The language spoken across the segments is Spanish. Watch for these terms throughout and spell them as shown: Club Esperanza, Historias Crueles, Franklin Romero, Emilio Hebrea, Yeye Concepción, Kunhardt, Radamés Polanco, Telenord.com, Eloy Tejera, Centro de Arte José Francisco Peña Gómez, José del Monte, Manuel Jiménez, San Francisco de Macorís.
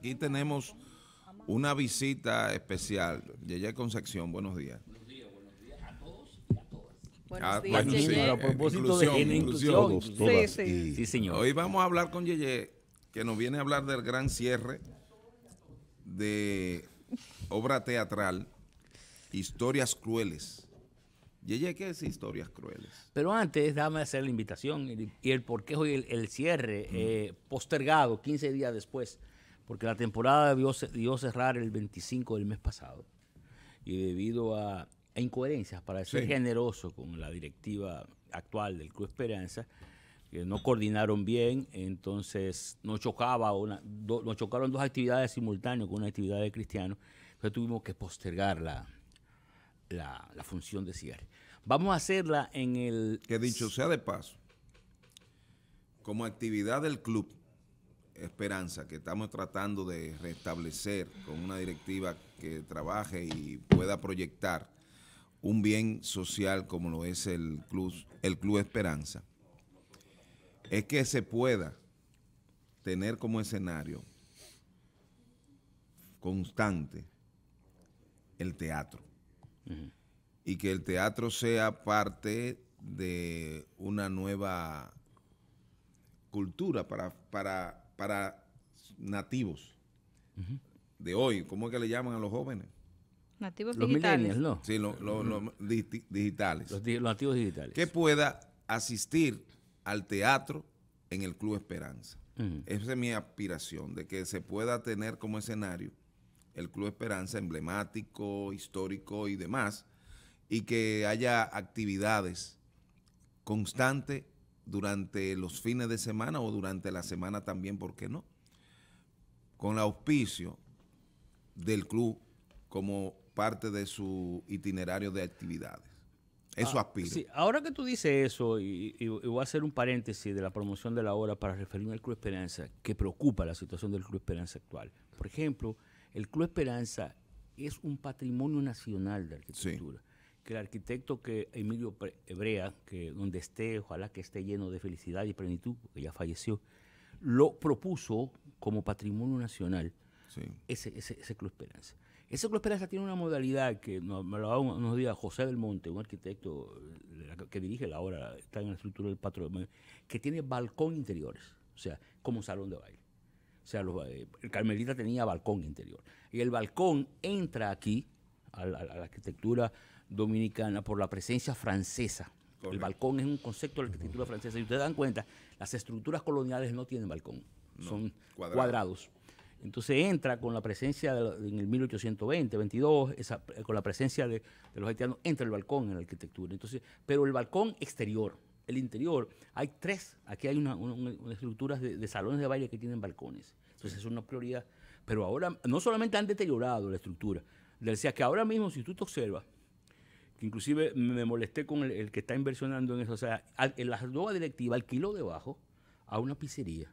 Aquí tenemos una visita especial. Yeye Concepción, buenos días. Buenos días, Yeye. A propósito de inclusión. Sí, sí. Sí, señor. Hoy vamos a hablar con Yeye, que nos viene a hablar del gran cierre de obra teatral, Historias Crueles. Yeye, ¿qué es Historias Crueles? Pero antes, déjame hacer la invitación y el porqué hoy el cierre postergado 15 días después, porque la temporada debió cerrar el 25 del mes pasado y debido a incoherencias, para ser generoso con la directiva actual del Club Esperanza, que no coordinaron bien, entonces nos chocaron dos actividades simultáneas con una actividad de cristianos, entonces tuvimos que postergar la función de cierre. Vamos a hacerla en el... Que dicho sea de paso, como actividad del Club Esperanza, que estamos tratando de restablecer con una directiva que trabaje y pueda proyectar un bien social como lo es el Club Esperanza, es que se pueda tener como escenario constante el teatro. Uh-huh. Y que el teatro sea parte de una nueva cultura para nativos uh-huh. de hoy. ¿Cómo es que le llaman a los jóvenes? Nativos digitales. ¿No? Sí, digitales. Los nativos digitales. Que pueda asistir al teatro en el Club Esperanza. Uh-huh. Esa es mi aspiración, de que se pueda tener como escenario el Club Esperanza, emblemático, histórico y demás, y que haya actividades constantes durante los fines de semana o durante la semana también, ¿por qué no? Con el auspicio del club como parte de su itinerario de actividades. Eso aspira. Sí, ahora que tú dices eso, y voy a hacer un paréntesis de la promoción de la obra para referirme al Club Esperanza, que preocupa la situación del Club Esperanza actual. Por ejemplo, el Club Esperanza es un patrimonio nacional de arquitectura. Sí. Que el arquitecto Emilio Hebrea, que donde esté, ojalá que esté lleno de felicidad y plenitud, porque ya falleció, lo propuso como patrimonio nacional, sí. ese Club Esperanza. Ese Club Esperanza tiene una modalidad que nos diga José del Monte, un arquitecto que dirige la obra, está en la estructura del patrimonio, que tiene balcón interiores, o sea, como un salón de baile. O sea, el Carmelita tenía balcón interior. Y el balcón entra aquí, a la arquitectura dominicana, por la presencia francesa. Correcto. El balcón es un concepto de la arquitectura francesa. Y ustedes dan cuenta, las estructuras coloniales no tienen balcón, no, son cuadrados. Entonces entra con la presencia, en el 1820, 22, con la presencia de los haitianos, entra el balcón en la arquitectura. Entonces, pero el balcón exterior, el interior, hay tres, aquí hay unas estructuras de salones de baile que tienen balcones. Entonces es una prioridad. Pero ahora, no solamente han deteriorado la estructura, decía que ahora mismo, si tú te observas, que inclusive me molesté con el que está inversionando en eso, o sea, la nueva directiva alquiló debajo a una pizzería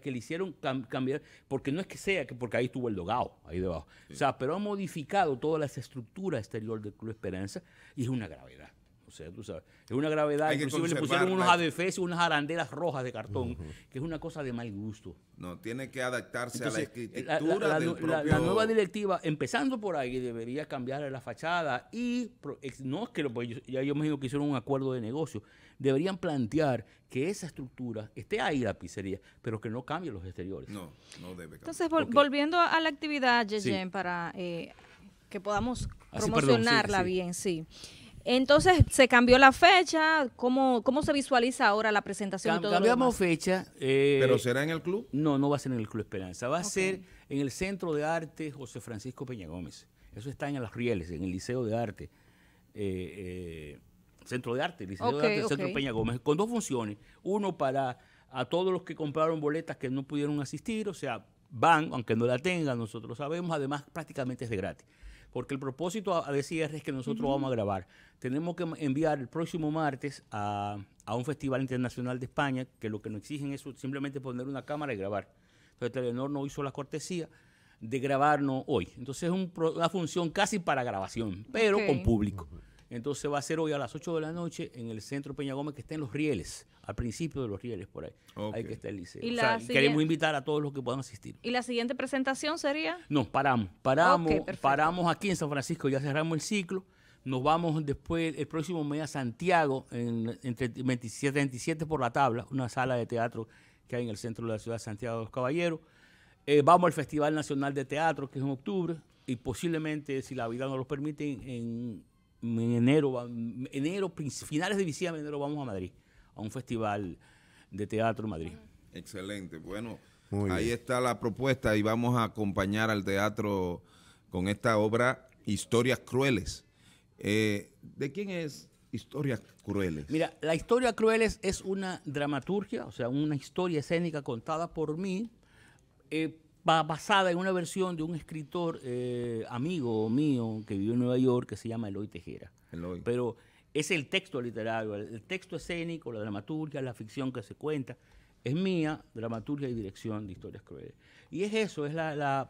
que le hicieron cambiar, porque no es que sea, porque ahí estuvo el dogado, ahí debajo. Sí. O sea, pero ha modificado toda la estructura exterior del Club Esperanza y es una gravedad. O sea, tú sabes, es una gravedad. Inclusive le pusieron unos adefesios, unas arandelas rojas de cartón, uh-huh. que es una cosa de mal gusto. No, tiene que adaptarse. Entonces, a la arquitectura del propio... La nueva directiva, empezando por ahí, debería cambiar la fachada y... No es que yo imagino que hicieron un acuerdo de negocio. Deberían plantear que esa estructura esté ahí, la pizzería, pero que no cambie los exteriores. No, no debe cambiar. Entonces, volviendo a la actividad, Yeye, sí. para que podamos promocionarla bien, sí. Entonces, ¿se cambió la fecha? ¿Cómo se visualiza ahora la presentación? Cambiamos fecha. ¿Pero será en el club? No, no va a ser en el Club Esperanza. Va a ser en el Centro de Arte José Francisco Peña Gómez. Eso está en Las Rieles, en el Liceo de Arte. Centro de Arte, Liceo de Arte, Centro Peña Gómez. Con dos funciones. Uno para a todos los que compraron boletas que no pudieron asistir. O sea, van, aunque no la tengan, nosotros sabemos. Además, prácticamente es de gratis. Porque el propósito de cierre es que nosotros uh-huh. vamos a grabar. Tenemos que enviar el próximo martes a un festival internacional de España, que lo que nos exigen es simplemente poner una cámara y grabar. Entonces Telenord no hizo la cortesía de grabarnos hoy. Entonces es una función casi para grabación, pero con público. Entonces va a ser hoy a las 8 de la noche en el Centro Peña Gómez, que está en Los Rieles, al principio de Los Rieles, por ahí. Okay. Ahí que está el liceo. O sea, queremos invitar a todos los que puedan asistir. ¿Y la siguiente presentación sería? No, paramos aquí en San Francisco, ya cerramos el ciclo. Nos vamos después, el próximo mes, a Santiago, entre 27 y 27 por la tabla, una sala de teatro que hay en el centro de la ciudad de Santiago de los Caballeros. Vamos al Festival Nacional de Teatro, que es en octubre, y posiblemente, si la vida nos lo permite, en enero, finales de diciembre, enero, vamos a Madrid, a un festival de teatro en Madrid. Excelente. Bueno, ahí está la propuesta y vamos a acompañar al teatro con esta obra, Historias Crueles. ¿De quién es Historias Crueles? Mira, la Historia Crueles es una dramaturgia, o sea, una historia escénica contada por mí, basada en una versión de un escritor amigo mío que vivió en Nueva York, que se llama Eloy Tejera. Eloy. Pero es el texto literario, el texto escénico, la dramaturgia, la ficción que se cuenta. Es mía, dramaturgia y dirección de Historias Crueles. Y es eso, es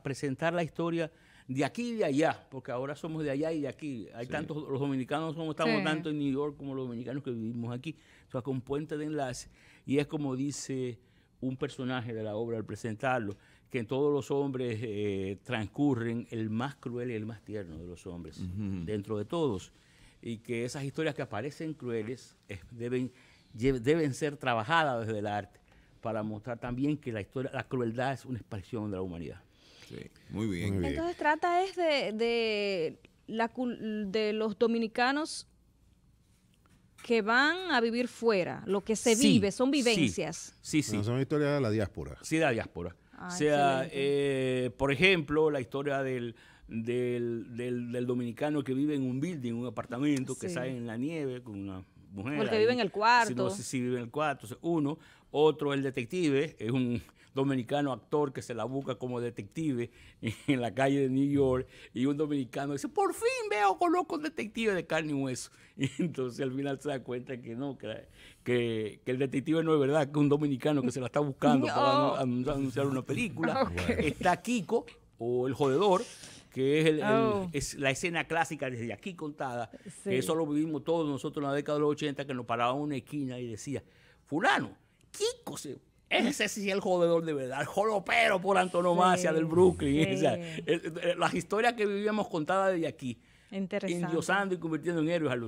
presentar la historia de aquí y de allá, porque ahora somos de allá y de aquí. Hay tantos, los dominicanos estamos tanto en New York como los dominicanos que vivimos aquí. O sea, con puente de enlace. Y es como dice un personaje de la obra al presentarlo, que en todos los hombres transcurren el más cruel y el más tierno de los hombres, dentro de todos. Y que esas historias que aparecen crueles deben ser trabajadas desde el arte para mostrar también que la crueldad es una expresión de la humanidad. Sí, muy bien. Entonces trata es de los dominicanos que van a vivir fuera, lo que se vive, son vivencias. Sí, sí. No, son historias de la diáspora. Sí, de la diáspora. Ah, o sea, por ejemplo, la historia del dominicano que vive en un building, un apartamento, que sale en la nieve con una mujer. Porque vive en el cuarto. No sé si vive en el cuarto. O sea, uno. Otro, el detective, es un dominicano actor que se la busca como detective en la calle de New York, y un dominicano dice, por fin conozco un detective de carne y hueso. Y entonces al final se da cuenta que no, que el detective no es verdad, que un dominicano que se la está buscando para anunciar una película. Okay. Está Kiko, o el jodedor, que es, es la escena clásica desde aquí contada. Sí. Eso lo vivimos todos nosotros en la década de los 80, que nos paraba en una esquina y decía, fulano, Kiko, ese sí es el jodedor de verdad, el jolopero por antonomasia del Brooklyn. Sí. O sea, las historias que vivíamos contadas desde aquí, endiosando y convirtiendo en héroes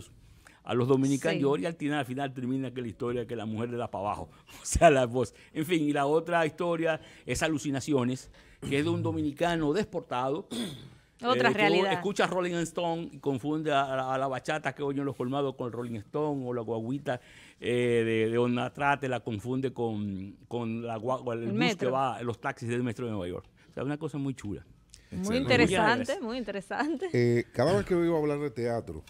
a los dominicanos. Y al final termina que la historia que la mujer le da para abajo. O sea, la voz. En fin, y la otra historia es Alucinaciones, que es de un dominicano desportado. Otra realidad. Escucha Rolling Stone y confunde a la bachata que oyen los colmados con el Rolling Stone, o la guaguita de Onatrate la confunde con el bus que va, los taxis del metro de Nueva York. O sea, una cosa muy chula. Muy interesante, muy interesante. Cada vez que oigo hablar de teatro,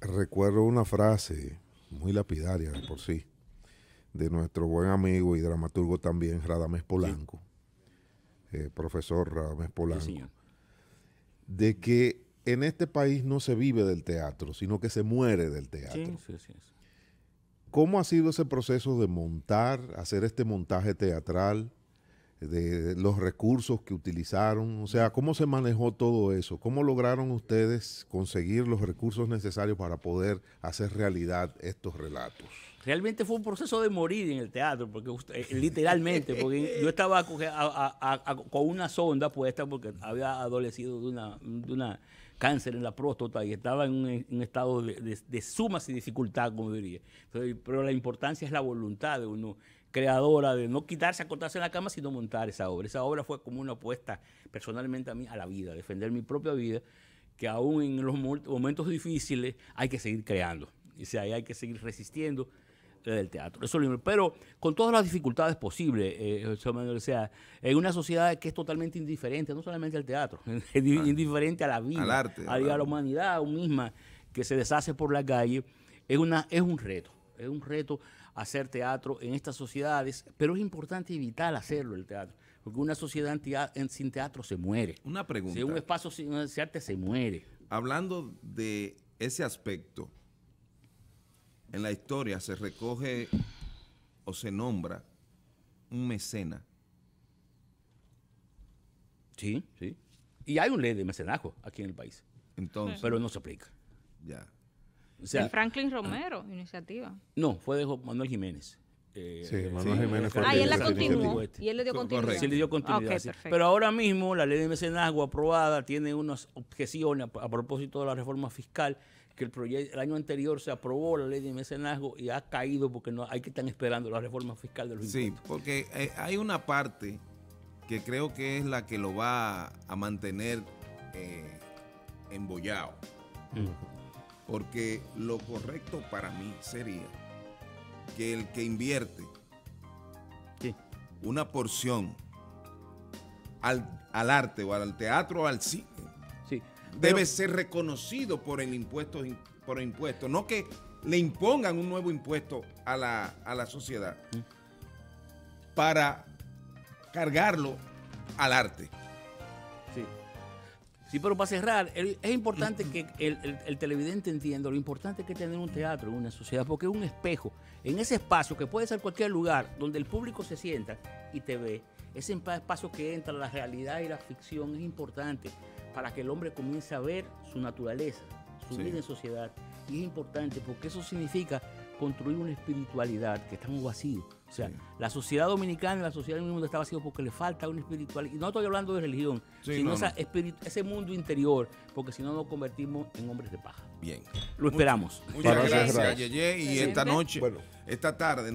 recuerdo una frase muy lapidaria de por sí, de nuestro buen amigo y dramaturgo también, Radamés Polanco, profesor Radamés Polanco. Sí, señor. De que en este país no se vive del teatro, sino que se muere del teatro. Sí, sí, sí. ¿Cómo ha sido ese proceso de hacer este montaje teatral, de los recursos que utilizaron? O sea, ¿cómo se manejó todo eso? ¿Cómo lograron ustedes conseguir los recursos necesarios para poder hacer realidad estos relatos? Realmente fue un proceso de morir en el teatro, porque literalmente, porque yo estaba con una sonda puesta porque había adolecido de una cáncer en la próstata y estaba en un estado de suma dificultad, como diría. Entonces, pero la importancia es la voluntad de uno, creadora, de no quitarse, acostarse en la cama, sino montar esa obra. Esa obra fue como una apuesta personalmente a mí, a la vida, a defender mi propia vida, que aún en los momentos difíciles hay que seguir creando. O sea, hay que seguir resistiendo del teatro. Eso, pero con todas las dificultades posibles, o sea, en una sociedad que es totalmente indiferente, no solamente al teatro, es indiferente a la vida, al arte, a la humanidad misma, que se deshace por la calle, es un reto hacer teatro en estas sociedades, pero es importante y vital hacerlo, el teatro, porque una sociedad sin teatro se muere. Una pregunta. Si un espacio sin arte se muere. Hablando de ese aspecto, en la historia se recoge o se nombra un mecena. Sí, sí. Y hay un ley de mecenazgo aquí en el país. Entonces. Pero no se aplica. Ya. O sea, el Franklin Romero, iniciativa. No, fue de Manuel Jiménez. Sí, Manuel Jiménez fue él la continuó. Y él le dio continuidad. Sí, le dio continuidad. Okay, sí. Pero ahora mismo la ley de mecenazgo aprobada tiene unas objeciones a propósito de la reforma fiscal, que el año anterior se aprobó la ley de mecenazgo y ha caído porque no hay que estar esperando la reforma fiscal de los impuestos. Sí, porque hay una parte que creo que es la que lo va a mantener embollado. Porque lo correcto para mí sería que el que invierte una porción al arte o al teatro o al cine debe ser reconocido por el impuesto, no que le impongan un nuevo impuesto a la sociedad para cargarlo al arte. Sí, pero para cerrar, es importante que el televidente entienda lo importante que es tener un teatro en una sociedad, porque es un espejo. En ese espacio, que puede ser cualquier lugar, donde el público se sienta y te ve, ese espacio que entra la realidad y la ficción es importante para que el hombre comience a ver su naturaleza, su vida en sociedad. Y es importante porque eso significa construir una espiritualidad, que estamos vacíos. O sea, la sociedad dominicana, la sociedad del mundo está vacío porque le falta una espiritualidad. Y no estoy hablando de religión, sino ese mundo interior, porque si no nos convertimos en hombres de paja. Bien. Lo esperamos. Muchas gracias, Yeye. Y esta noche, esta tarde,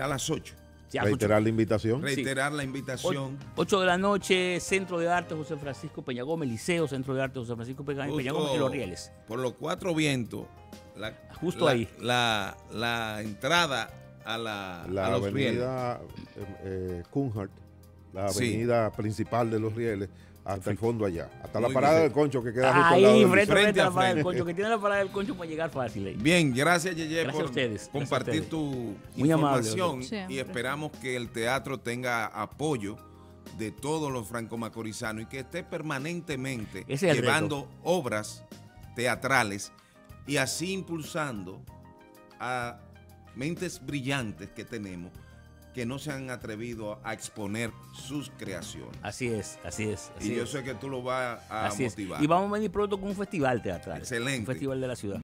a las 8. Reiterar la invitación. Reiterar la invitación. 8 de la noche, Centro de Arte José Francisco Peña Gómez, Liceo Centro de Arte José Francisco Peña Gómez, en Los Rieles. Por los cuatro vientos. Justo ahí. La entrada a los avenida Kunhardt, la avenida principal de Los Rieles, hasta el fondo allá, hasta la parada del Concho que queda justo ahí, al lado frente a la parada del Concho, que tiene la parada del Concho para llegar fácil ahí. Bien, gracias Yeye por compartir tu información y esperamos que el teatro tenga apoyo de todos los franco-macorizanos y que esté permanentemente llevando obras teatrales y así impulsando a mentes brillantes que tenemos que no se han atrevido a exponer sus creaciones. Así es, así es. Así y yo sé que tú lo vas a motivar. Y vamos a venir pronto con un festival teatral. Excelente. Un festival de la ciudad.